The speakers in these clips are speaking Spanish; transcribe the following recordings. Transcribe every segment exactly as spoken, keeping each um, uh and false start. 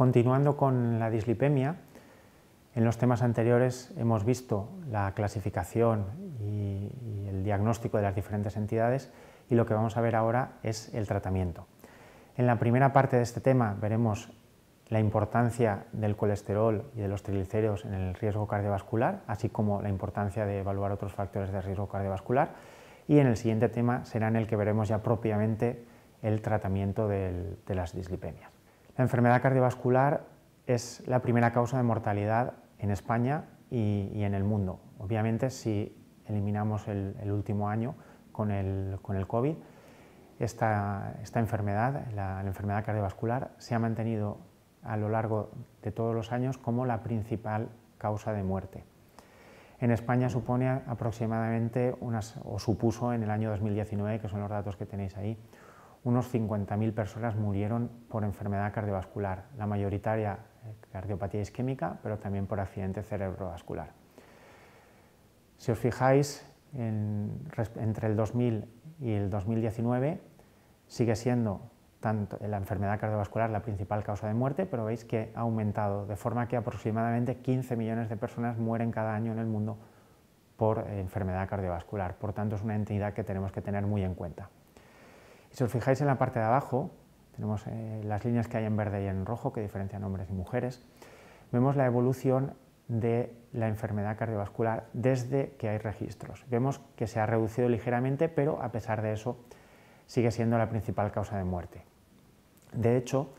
Continuando con la dislipemia, en los temas anteriores hemos visto la clasificación y, y el diagnóstico de las diferentes entidades, y lo que vamos a ver ahora es el tratamiento. En la primera parte de este tema veremos la importancia del colesterol y de los triglicéridos en el riesgo cardiovascular, así como la importancia de evaluar otros factores de riesgo cardiovascular, y en el siguiente tema será en el que veremos ya propiamente el tratamiento del, de las dislipemias. La enfermedad cardiovascular es la primera causa de mortalidad en España y, y en el mundo. Obviamente, si eliminamos el, el último año con el, con el COVID, esta, esta enfermedad, la, la enfermedad cardiovascular, se ha mantenido a lo largo de todos los años como la principal causa de muerte. En España supone aproximadamente, unas, o supuso en el año dos mil diecinueve, que son los datos que tenéis ahí, unos cincuenta mil personas murieron por enfermedad cardiovascular, la mayoritaria cardiopatía isquémica, pero también por accidente cerebrovascular. Si os fijáis, en, entre el dos mil y el dos mil diecinueve sigue siendo tanto la enfermedad cardiovascular la principal causa de muerte, pero veis que ha aumentado, de forma que aproximadamente quince millones de personas mueren cada año en el mundo por enfermedad cardiovascular. Por tanto, es una entidad que tenemos que tener muy en cuenta. Y si os fijáis en la parte de abajo, tenemos eh, las líneas que hay en verde y en rojo, que diferencian hombres y mujeres, vemos la evolución de la enfermedad cardiovascular desde que hay registros. Vemos que se ha reducido ligeramente, pero a pesar de eso sigue siendo la principal causa de muerte. De hecho,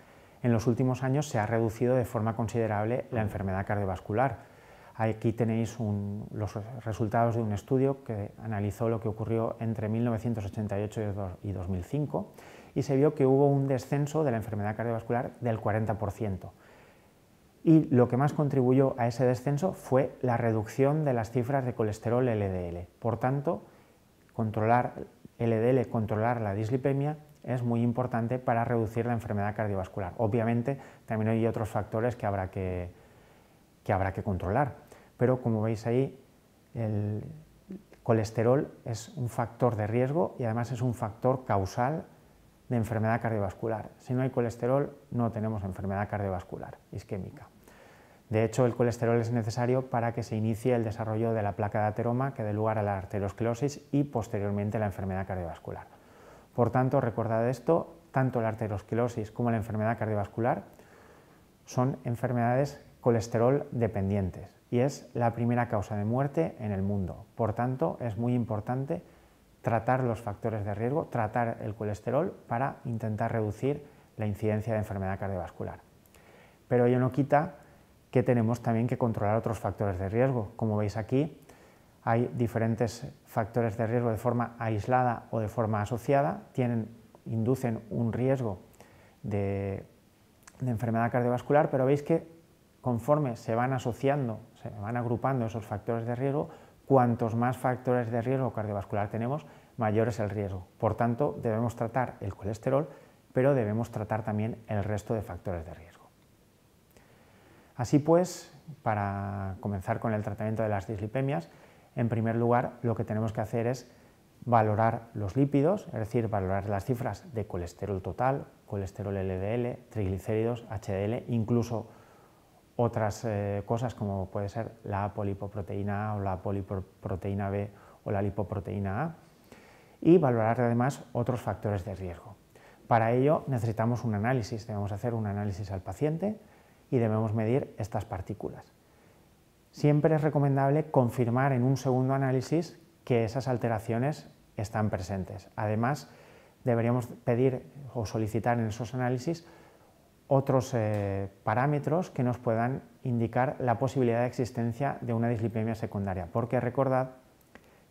en los últimos años se ha reducido de forma considerable la enfermedad cardiovascular. Aquí tenéis un, los resultados de un estudio que analizó lo que ocurrió entre mil novecientos ochenta y ocho y dos mil cinco, y se vio que hubo un descenso de la enfermedad cardiovascular del cuarenta por ciento. Y lo que más contribuyó a ese descenso fue la reducción de las cifras de colesterol L D L. Por tanto, controlar L D L, controlar la dislipemia, es muy importante para reducir la enfermedad cardiovascular. Obviamente, también hay otros factores que habrá que... que habrá que controlar, pero como veis ahí, el colesterol es un factor de riesgo y además es un factor causal de enfermedad cardiovascular. Si no hay colesterol, no tenemos enfermedad cardiovascular isquémica. De hecho, el colesterol es necesario para que se inicie el desarrollo de la placa de ateroma, que dé lugar a la aterosclerosis y posteriormente la enfermedad cardiovascular. Por tanto, recordad esto, tanto la aterosclerosis como la enfermedad cardiovascular son enfermedades colesterol dependientes, y es la primera causa de muerte en el mundo. Por tanto, es muy importante tratar los factores de riesgo, tratar el colesterol para intentar reducir la incidencia de enfermedad cardiovascular. Pero ello no quita que tenemos también que controlar otros factores de riesgo. Como veis aquí, hay diferentes factores de riesgo de forma aislada o de forma asociada, tienen, inducen un riesgo de, de enfermedad cardiovascular, pero veis que conforme se van asociando, se van agrupando esos factores de riesgo, cuantos más factores de riesgo cardiovascular tenemos, mayor es el riesgo. Por tanto, debemos tratar el colesterol, pero debemos tratar también el resto de factores de riesgo. Así pues, para comenzar con el tratamiento de las dislipemias, en primer lugar, lo que tenemos que hacer es valorar los lípidos, es decir, valorar las cifras de colesterol total, colesterol L D L, triglicéridos, H D L, incluso otras eh, cosas como puede ser la apolipoproteína A o la apolipoproteína B o la lipoproteína A, y valorar además otros factores de riesgo. Para ello necesitamos un análisis, debemos hacer un análisis al paciente y debemos medir estas partículas. Siempre es recomendable confirmar en un segundo análisis que esas alteraciones están presentes. Además, deberíamos pedir o solicitar en esos análisis otros eh, parámetros que nos puedan indicar la posibilidad de existencia de una dislipemia secundaria, porque recordad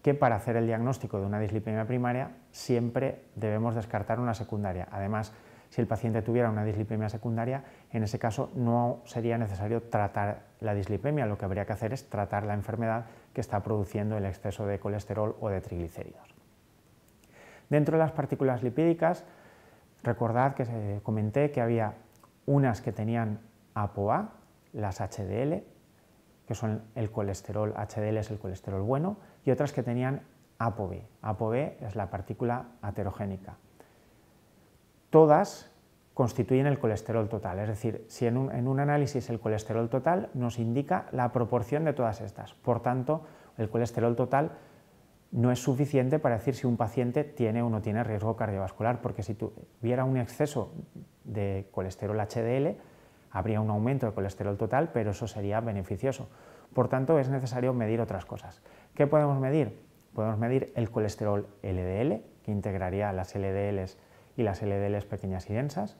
que para hacer el diagnóstico de una dislipemia primaria siempre debemos descartar una secundaria. Además, si el paciente tuviera una dislipemia secundaria, en ese caso no sería necesario tratar la dislipemia, lo que habría que hacer es tratar la enfermedad que está produciendo el exceso de colesterol o de triglicéridos. Dentro de las partículas lipídicas, recordad que eh, comenté que había unas que tenían ApoA, las H D L, que son el colesterol, H D L es el colesterol bueno, y otras que tenían ApoB. ApoB es la partícula aterogénica. Todas constituyen el colesterol total, es decir, si en un, en un análisis el colesterol total nos indica la proporción de todas estas, por tanto, el colesterol total no es suficiente para decir si un paciente tiene o no tiene riesgo cardiovascular, porque si tuviera un exceso de colesterol H D L, habría un aumento de colesterol total, pero eso sería beneficioso. Por tanto, es necesario medir otras cosas. ¿Qué podemos medir? Podemos medir el colesterol L D L, que integraría las L D Ls y las L D Ls pequeñas y densas,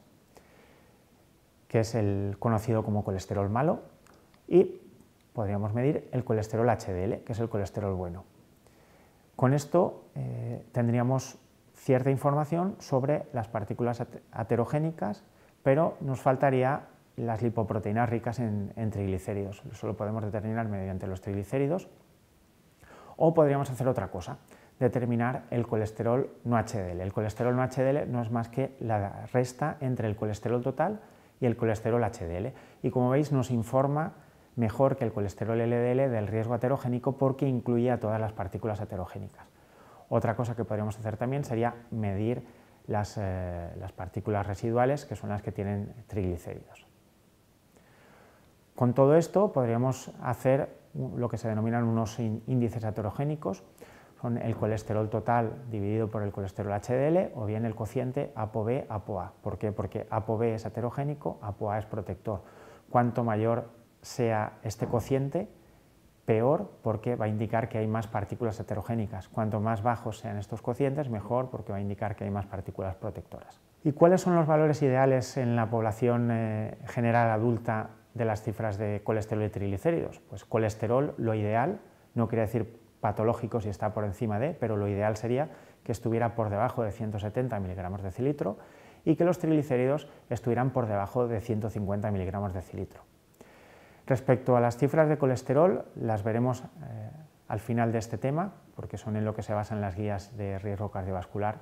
que es el conocido como colesterol malo, y podríamos medir el colesterol H D L, que es el colesterol bueno. Con esto eh, tendríamos cierta información sobre las partículas aterogénicas, pero nos faltaría las lipoproteínas ricas en, en triglicéridos. Eso lo podemos determinar mediante los triglicéridos, o podríamos hacer otra cosa, determinar el colesterol no H D L. El colesterol no H D L no es más que la resta entre el colesterol total y el colesterol H D L, y como veis nos informa mejor que el colesterol L D L del riesgo aterogénico porque incluye a todas las partículas aterogénicas. Otra cosa que podríamos hacer también sería medir las, eh, las partículas residuales, que son las que tienen triglicéridos. Con todo esto podríamos hacer lo que se denominan unos índices aterogénicos, son el colesterol total dividido por el colesterol H D L o bien el cociente A P O B A P O A. ¿Por qué? Porque A P O B es aterogénico, A P O A es protector. Cuanto mayor sea este cociente, peor, porque va a indicar que hay más partículas heterogénicas. Cuanto más bajos sean estos cocientes, mejor, porque va a indicar que hay más partículas protectoras. ¿Y cuáles son los valores ideales en la población eh, general adulta de las cifras de colesterol y triglicéridos? Pues colesterol, lo ideal, no quiere decir patológico si está por encima de, pero lo ideal sería que estuviera por debajo de ciento setenta miligramos de cilitro y que los triglicéridos estuvieran por debajo de ciento cincuenta miligramos de cilitro. Respecto a las cifras de colesterol, las veremos eh, al final de este tema, porque son en lo que se basan las guías de riesgo cardiovascular,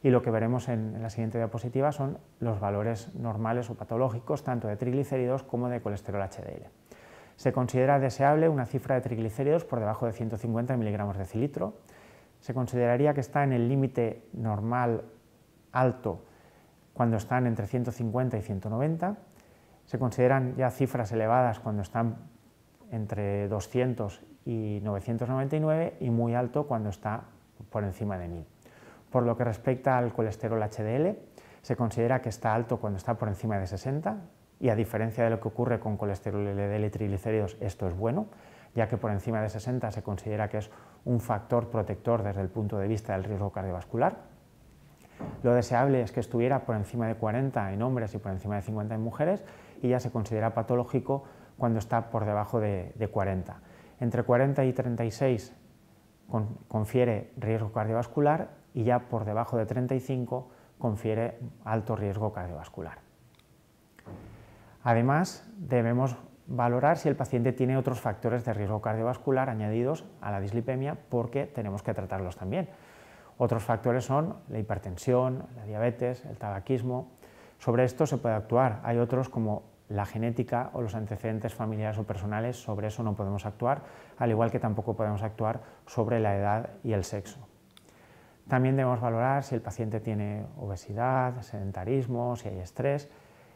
y lo que veremos en, en la siguiente diapositiva son los valores normales o patológicos, tanto de triglicéridos como de colesterol H D L. Se considera deseable una cifra de triglicéridos por debajo de ciento cincuenta miligramos de cilitro, se consideraría que está en el límite normal alto cuando están entre ciento cincuenta y ciento noventa, se consideran ya cifras elevadas cuando están entre doscientos y novecientos noventa y nueve y muy alto cuando está por encima de mil. Por lo que respecta al colesterol H D L, se considera que está alto cuando está por encima de sesenta y a diferencia de lo que ocurre con colesterol L D L y triglicéridos, esto es bueno, ya que por encima de sesenta se considera que es un factor protector desde el punto de vista del riesgo cardiovascular. Lo deseable es que estuviera por encima de cuarenta en hombres y por encima de cincuenta en mujeres y ya se considera patológico cuando está por debajo de, de cuarenta. Entre cuarenta y treinta y seis con, confiere riesgo cardiovascular y ya por debajo de treinta y cinco confiere alto riesgo cardiovascular. Además, debemos valorar si el paciente tiene otros factores de riesgo cardiovascular añadidos a la dislipemia porque tenemos que tratarlos también. Otros factores son la hipertensión, la diabetes, el tabaquismo. Sobre esto se puede actuar. Hay otros como la genética o los antecedentes familiares o personales. Sobre eso no podemos actuar, al igual que tampoco podemos actuar sobre la edad y el sexo. También debemos valorar si el paciente tiene obesidad, sedentarismo, si hay estrés.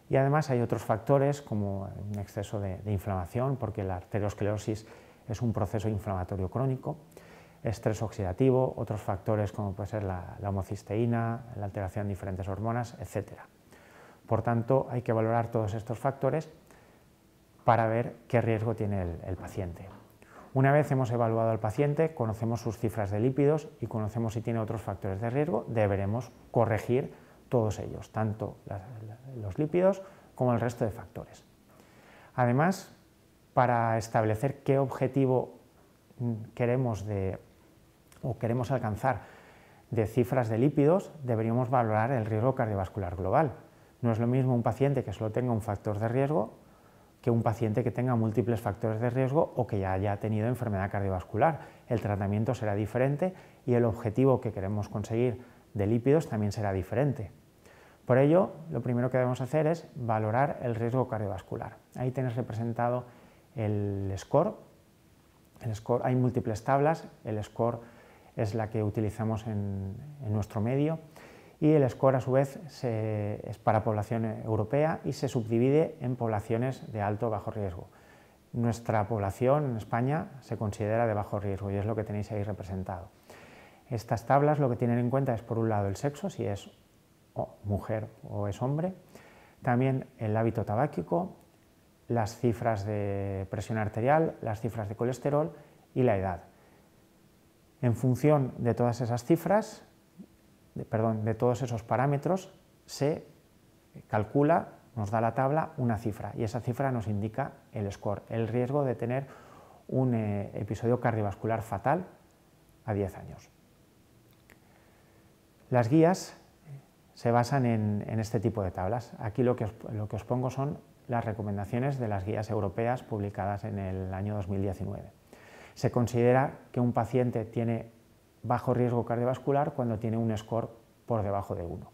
Y además hay otros factores como un exceso de, de inflamación, porque la aterosclerosis es un proceso inflamatorio crónico, estrés oxidativo, otros factores como puede ser la, la homocisteína, la alteración de diferentes hormonas, etcétera. Por tanto, hay que valorar todos estos factores para ver qué riesgo tiene el, el paciente. Una vez hemos evaluado al paciente, conocemos sus cifras de lípidos y conocemos si tiene otros factores de riesgo, deberemos corregir todos ellos, tanto la, la, los lípidos como el resto de factores. Además, para establecer qué objetivo queremos de o queremos alcanzar de cifras de lípidos, deberíamos valorar el riesgo cardiovascular global. No es lo mismo un paciente que solo tenga un factor de riesgo que un paciente que tenga múltiples factores de riesgo o que ya haya tenido enfermedad cardiovascular. El tratamiento será diferente y el objetivo que queremos conseguir de lípidos también será diferente. Por ello, lo primero que debemos hacer es valorar el riesgo cardiovascular. Ahí tenéis representado el SCORE. El SCORE, hay múltiples tablas, el SCORE es la que utilizamos en, en nuestro medio y el SCORE a su vez se, es para población europea y se subdivide en poblaciones de alto o bajo riesgo. Nuestra población en España se considera de bajo riesgo y es lo que tenéis ahí representado. Estas tablas lo que tienen en cuenta es por un lado el sexo, si es oh, mujer o es hombre, también el hábito tabáquico, las cifras de presión arterial, las cifras de colesterol y la edad. En función de todas esas cifras, de, perdón, de todos esos parámetros, se calcula, nos da la tabla una cifra y esa cifra nos indica el SCORE, el riesgo de tener un eh, episodio cardiovascular fatal a diez años. Las guías se basan en, en este tipo de tablas. Aquí lo que, os, lo que os pongo son las recomendaciones de las guías europeas publicadas en el año dos mil diecinueve. Se considera que un paciente tiene bajo riesgo cardiovascular cuando tiene un SCORE por debajo de uno.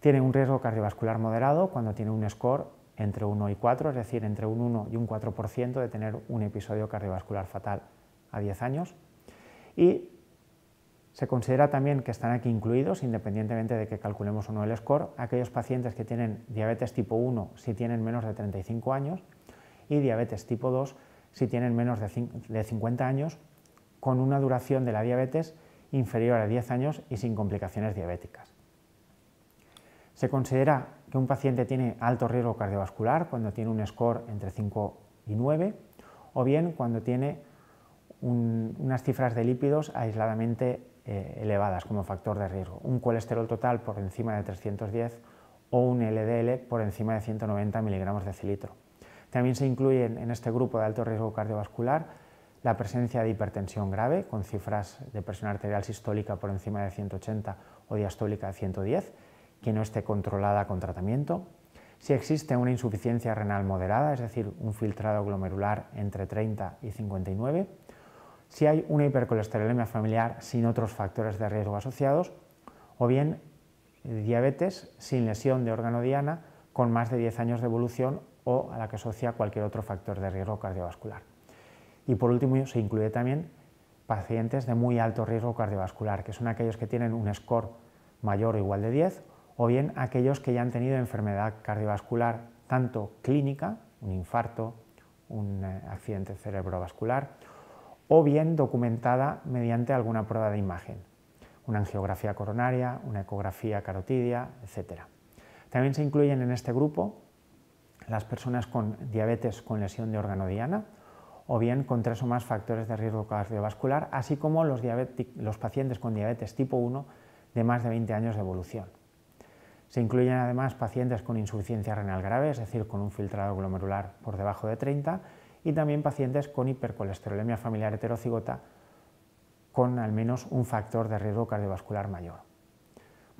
Tiene un riesgo cardiovascular moderado cuando tiene un SCORE entre uno y cuatro, es decir, entre un uno y un cuatro por ciento de tener un episodio cardiovascular fatal a diez años. Y se considera también que están aquí incluidos, independientemente de que calculemos o no el SCORE, aquellos pacientes que tienen diabetes tipo uno si tienen menos de treinta y cinco años y diabetes tipo dos si tienen menos de cincuenta años con una duración de la diabetes inferior a diez años y sin complicaciones diabéticas. Se considera que un paciente tiene alto riesgo cardiovascular cuando tiene un SCORE entre cinco y nueve o bien cuando tiene un, unas cifras de lípidos aisladamente elevadas como factor de riesgo, un colesterol total por encima de trescientos diez o un L D L por encima de ciento noventa miligramos de cilitro. También se incluyen en este grupo de alto riesgo cardiovascular la presencia de hipertensión grave con cifras de presión arterial sistólica por encima de ciento ochenta o diastólica de ciento diez, que no esté controlada con tratamiento. Si existe una insuficiencia renal moderada, es decir, un filtrado glomerular entre treinta y cincuenta y nueve, si hay una hipercolesterolemia familiar sin otros factores de riesgo asociados, o bien diabetes sin lesión de órgano diana con más de diez años de evolución o a la que asocia cualquier otro factor de riesgo cardiovascular. Y por último se incluye también pacientes de muy alto riesgo cardiovascular, que son aquellos que tienen un SCORE mayor o igual de diez, o bien aquellos que ya han tenido enfermedad cardiovascular tanto clínica, un infarto, un accidente cerebrovascular, o bien documentada mediante alguna prueba de imagen, una angiografía coronaria, una ecografía carotidia, etcétera. También se incluyen en este grupo las personas con diabetes con lesión de órgano diana o bien con tres o más factores de riesgo cardiovascular, así como los, los pacientes con diabetes tipo uno de más de veinte años de evolución. Se incluyen además pacientes con insuficiencia renal grave, es decir, con un filtrado glomerular por debajo de treinta, y también pacientes con hipercolesterolemia familiar heterocigota con al menos un factor de riesgo cardiovascular mayor.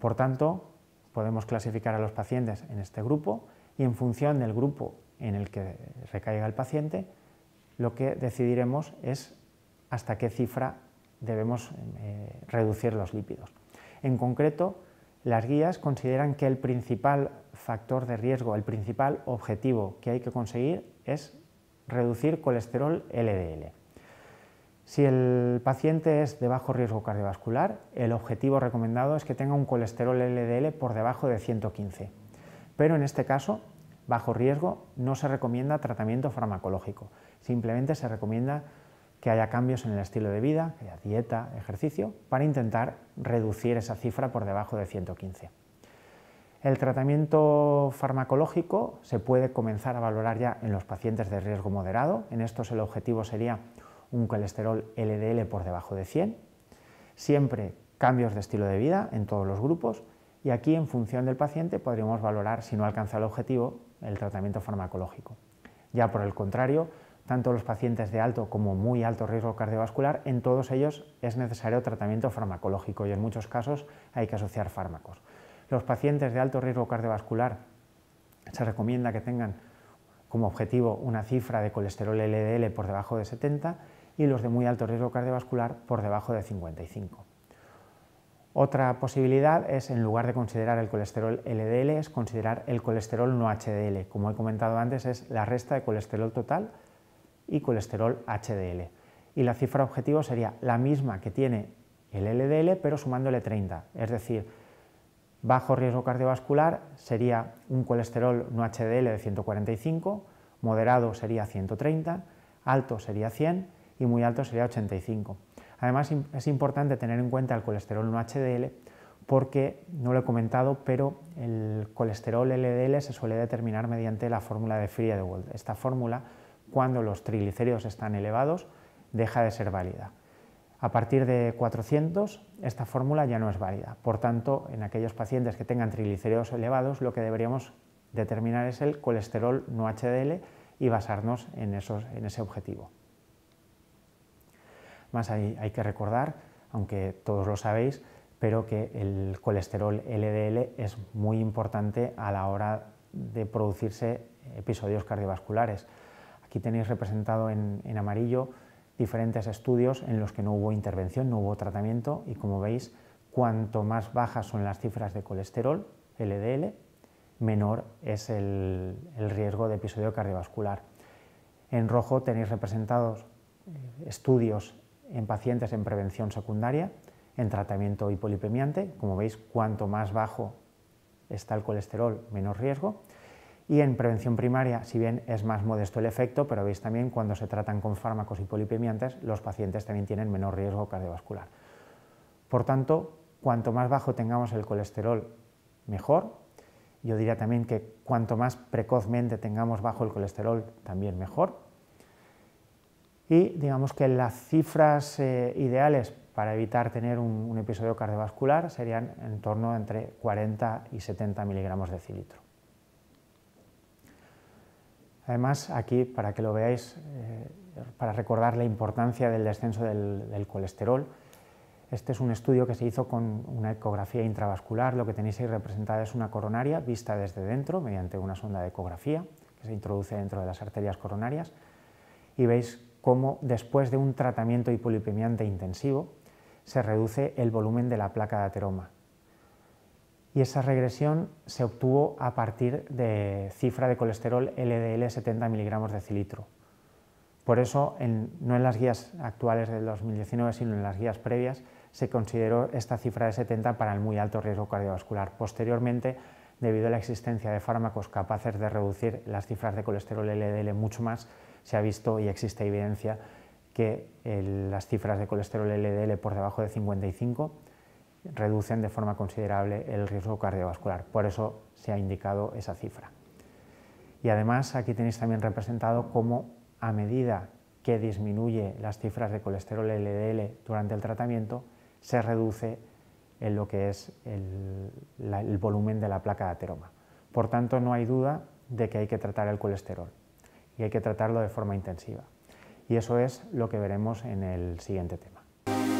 Por tanto, podemos clasificar a los pacientes en este grupo y en función del grupo en el que recaiga el paciente, lo que decidiremos es hasta qué cifra debemos eh, reducir los lípidos. En concreto, las guías consideran que el principal factor de riesgo, el principal objetivo que hay que conseguir es reducir colesterol L D L. Si el paciente es de bajo riesgo cardiovascular, el objetivo recomendado es que tenga un colesterol L D L por debajo de ciento quince, pero en este caso, bajo riesgo, no se recomienda tratamiento farmacológico, simplemente se recomienda que haya cambios en el estilo de vida, que haya dieta, ejercicio, para intentar reducir esa cifra por debajo de ciento quince. El tratamiento farmacológico se puede comenzar a valorar ya en los pacientes de riesgo moderado. En estos el objetivo sería un colesterol L D L por debajo de cien. Siempre cambios de estilo de vida en todos los grupos y aquí en función del paciente podríamos valorar si no alcanza el objetivo el tratamiento farmacológico. Ya por el contrario, tanto los pacientes de alto como muy alto riesgo cardiovascular, en todos ellos es necesario tratamiento farmacológico y en muchos casos hay que asociar fármacos. Los pacientes de alto riesgo cardiovascular se recomienda que tengan como objetivo una cifra de colesterol L D L por debajo de setenta y los de muy alto riesgo cardiovascular por debajo de cincuenta y cinco. Otra posibilidad es, en lugar de considerar el colesterol L D L, es considerar el colesterol no H D L. Como he comentado antes, es la resta de colesterol total y colesterol H D L. Y la cifra objetivo sería la misma que tiene el L D L, pero sumándole treinta, es decir, bajo riesgo cardiovascular sería un colesterol no H D L de ciento cuarenta y cinco, moderado sería ciento treinta, alto sería cien y muy alto sería ochenta y cinco. Además, es importante tener en cuenta el colesterol no H D L porque, no lo he comentado, pero el colesterol L D L se suele determinar mediante la fórmula de Friedewald. Esta fórmula, cuando los triglicéridos están elevados, deja de ser válida. A partir de cuatrocientos, esta fórmula ya no es válida. Por tanto, en aquellos pacientes que tengan triglicéridos elevados, lo que deberíamos determinar es el colesterol no H D L y basarnos en, esos, en ese objetivo. Más hay, hay que recordar, aunque todos lo sabéis, pero que el colesterol L D L es muy importante a la hora de producirse episodios cardiovasculares. Aquí tenéis representado en, en amarillo diferentes estudios en los que no hubo intervención, no hubo tratamiento, y como veis, cuanto más bajas son las cifras de colesterol L D L, menor es el, el riesgo de episodio cardiovascular. En rojo tenéis representados estudios en pacientes en prevención secundaria, en tratamiento hipolipemiante, como veis, cuanto más bajo está el colesterol, menos riesgo, y en prevención primaria, si bien es más modesto el efecto, pero veis también cuando se tratan con fármacos hipolipemiantes, los pacientes también tienen menor riesgo cardiovascular. Por tanto, cuanto más bajo tengamos el colesterol, mejor. Yo diría también que cuanto más precozmente tengamos bajo el colesterol, también mejor. Y digamos que las cifras eh, ideales para evitar tener un, un episodio cardiovascular serían en torno entre cuarenta y setenta miligramos de decilitro. Además, aquí, para que lo veáis, eh, para recordar la importancia del descenso del, del colesterol, este es un estudio que se hizo con una ecografía intravascular. Lo que tenéis ahí representada es una coronaria vista desde dentro mediante una sonda de ecografía que se introduce dentro de las arterias coronarias, y veis cómo después de un tratamiento hipolipemiante intensivo se reduce el volumen de la placa de ateroma. Y esa regresión se obtuvo a partir de cifra de colesterol L D L setenta miligramos de decilitro. Por eso, en, no en las guías actuales del dos mil diecinueve, sino en las guías previas, se consideró esta cifra de setenta para el muy alto riesgo cardiovascular. Posteriormente, debido a la existencia de fármacos capaces de reducir las cifras de colesterol L D L mucho más, se ha visto y existe evidencia que el, las cifras de colesterol L D L por debajo de cincuenta y cinco reducen de forma considerable el riesgo cardiovascular. Por eso se ha indicado esa cifra. Y además, aquí tenéis también representado cómo, a medida que disminuye las cifras de colesterol L D L durante el tratamiento, se reduce en lo que es el, la, el volumen de la placa de ateroma. Por tanto, no hay duda de que hay que tratar el colesterol y hay que tratarlo de forma intensiva. Y eso es lo que veremos en el siguiente tema.